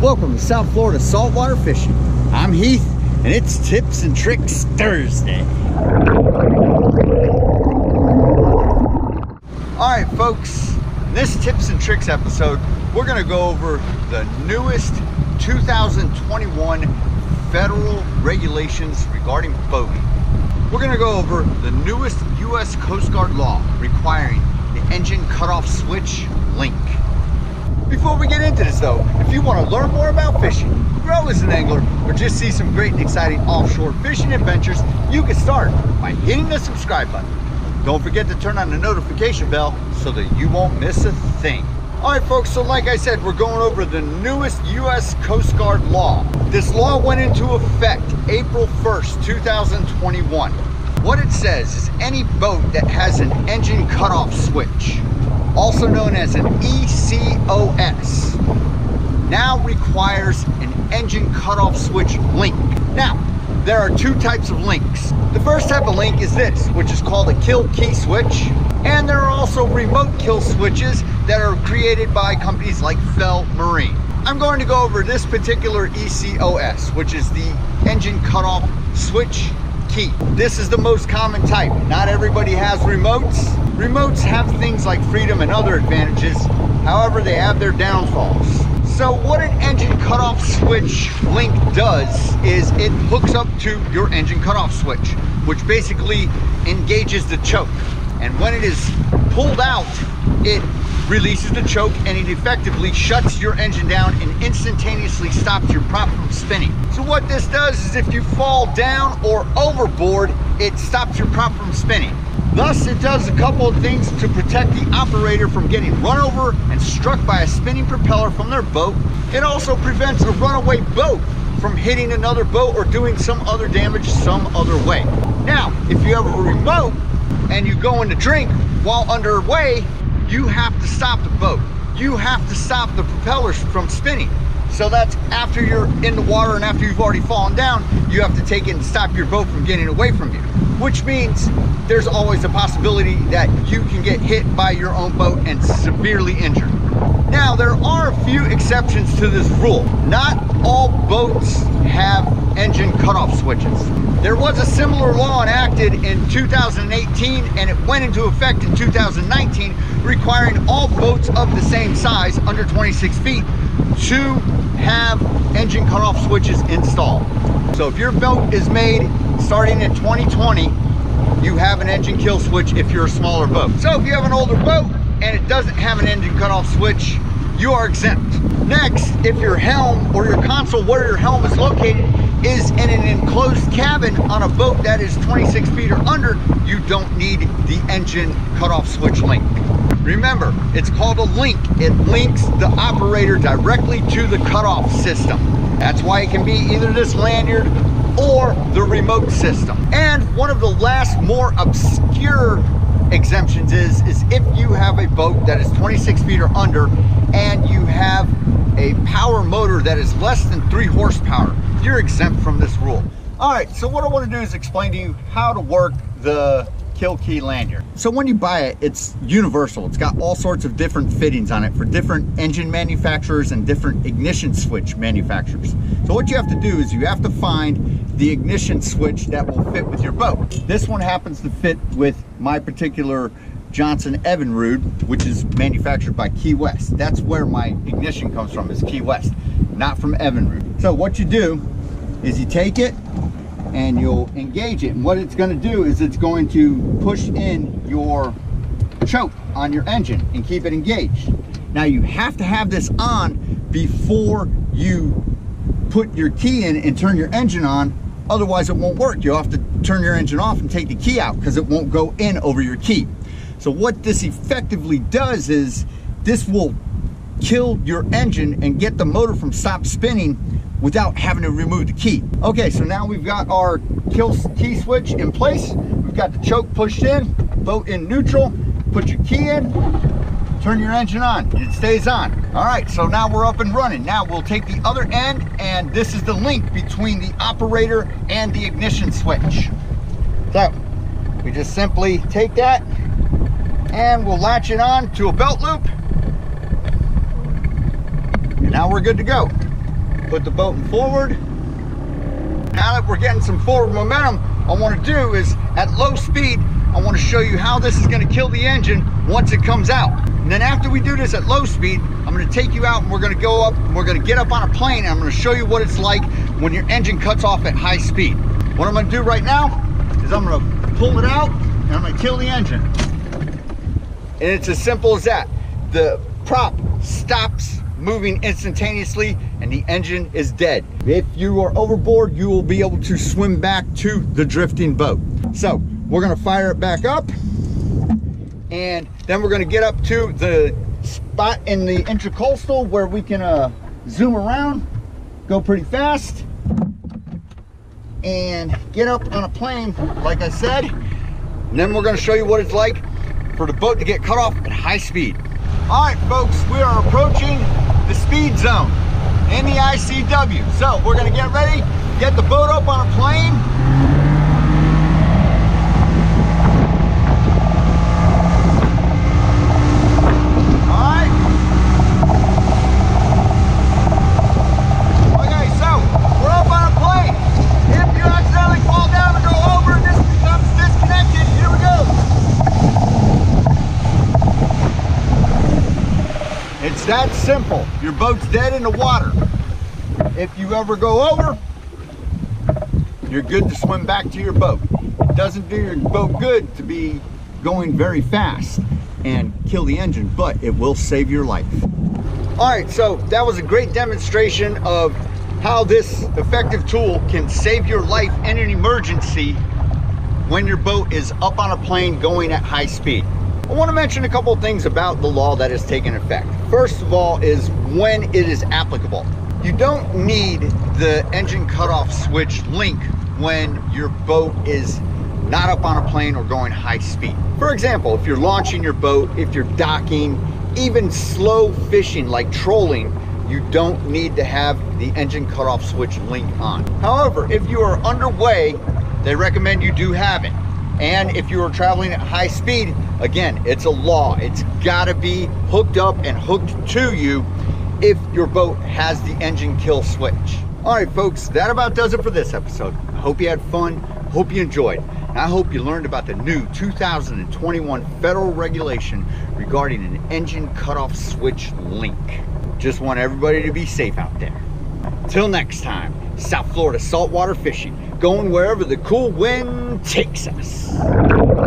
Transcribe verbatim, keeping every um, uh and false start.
Welcome to South Florida Saltwater Fishing. I'm Heath, and it's Tips and Tricks Thursday. Alright folks, in this Tips and Tricks episode, we're going to go over the newest two thousand twenty-one federal regulations regarding boating. We're going to go over the newest U S Coast Guard law requiring the engine cutoff switch link. Before we get into this though, if you want to learn more about fishing, grow as an angler, or just see some great and exciting offshore fishing adventures, you can start by hitting the subscribe button. Don't forget to turn on the notification bell so that you won't miss a thing. Alright folks, so like I said, we're going over the newest U S Coast Guard law. This law went into effect April first, two thousand twenty-one. What it says is any boat that has an engine cutoff switch, also known as an E C O S, now requires an engine cutoff switch link. Now, there are two types of links. The first type of link is this, which is called a kill key switch, and there are also remote kill switches that are created by companies like Fell Marine. I'm going to go over this particular E C O S, which is the engine cutoff switch key. This is the most common type. Not everybody has remotes. Remotes have things like freedom and other advantages, however they have their downfalls. So what an engine cutoff switch link does is it hooks up to your engine cutoff switch, which basically engages the choke. And when it is pulled out, it releases the choke and it effectively shuts your engine down and instantaneously stops your prop from spinning. So what this does is if you fall down or overboard, it stops your prop from spinning. Thus, it does a couple of things to protect the operator from getting run over and struck by a spinning propeller from their boat. It also prevents a runaway boat from hitting another boat or doing some other damage some other way. Now, if you have a remote and you go in to drink while underway, you have to stop the boat. You have to stop the propellers from spinning. So that's after you're in the water and after you've already fallen down, you have to take it and stop your boat from getting away from you. Which means there's always a possibility that you can get hit by your own boat and severely injured. Now, there are a few exceptions to this rule. Not all boats have engine cutoff switches. There was a similar law enacted in two thousand eighteen and it went into effect in two thousand nineteen, requiring all boats of the same size, under twenty-six feet, to have engine cutoff switches installed. So if your boat is made starting in twenty twenty, you have an engine kill switch if you're a smaller boat. So if you have an older boat and it doesn't have an engine cutoff switch, you are exempt. Next, if your helm or your console where your helm is located is in an enclosed cabin on a boat that is twenty-six feet or under, you don't need the engine cutoff switch link. Remember, it's called a link. It links the operator directly to the cutoff system. That's why it can be either this lanyard or the remote system. And one of the last more obscure exemptions is, is if you have a boat that is twenty-six feet or under and you have a power motor that is less than three horsepower, you're exempt from this rule. All right, so what I want to do is explain to you how to work the kill key lanyard. So when you buy it, it's universal. It's got all sorts of different fittings on it for different engine manufacturers and different ignition switch manufacturers. So what you have to do is you have to find the ignition switch that will fit with your boat. This one happens to fit with my particular Johnson Evinrude, which is manufactured by Key West. That's where my ignition comes from, is Key West, not from Evinrude. So what you do is you take it and you'll engage it. And what it's going to do is it's going to push in your choke on your engine and keep it engaged. Now you have to have this on before you put your key in and turn your engine on, otherwise it won't work. You'll have to turn your engine off and take the key out because it won't go in over your key. So what this effectively does is this will kill your engine and get the motor from stop spinning without having to remove the key. Okay, so now we've got our kill key switch in place. We've got the choke pushed in, boat in neutral, put your key in, turn your engine on, it stays on. All right, so now we're up and running. Now we'll take the other end, and this is the link between the operator and the ignition switch. So we just simply take that and we'll latch it on to a belt loop. And now we're good to go. put the boat forward. Now that we're getting some forward momentum, I want to do is at low speed, I want to show you how this is going to kill the engine once it comes out. And then after we do this at low speed, I'm going to take you out and we're going to go up, and we're going to get up on a plane and I'm going to show you what it's like when your engine cuts off at high speed. What I'm going to do right now is I'm going to pull it out and I'm going to kill the engine. And it's as simple as that. The prop stops moving instantaneously and the engine is dead. If you are overboard, you will be able to swim back to the drifting boat. So we're going to fire it back up. And then we're going to get up to the spot in the intracoastal where we can uh, zoom around, go pretty fast, and get up on a plane, like I said. And then we're going to show you what it's like for the boat to get cut off at high speed. All right, folks, we are approaching the speed zone in the I C W. So we're going to get ready, get the boat up on a plane. That's simple. Your boat's dead in the water. If you ever go over, you're good to swim back to your boat. It doesn't do your boat good to be going very fast and kill the engine, but it will save your life. All right, so that was a great demonstration of how this effective tool can save your life in an emergency when your boat is up on a plane going at high speed. I want to mention a couple of things about the law that has taken effect. First of all is when it is applicable. You don't need the engine cutoff switch link when your boat is not up on a plane or going high speed. For example, if you're launching your boat, if you're docking, even slow fishing like trolling, you don't need to have the engine cutoff switch link on. However, if you are underway, they recommend you do have it. And if you are traveling at high speed, again, it's a law. It's gotta be hooked up and hooked to you if your boat has the engine kill switch. All right, folks, that about does it for this episode. I hope you had fun, hope you enjoyed. And I hope you learned about the new two thousand twenty-one federal regulation regarding an engine cutoff switch link. Just want everybody to be safe out there. Till next time, South Florida saltwater fishing, going wherever the cool wind takes us.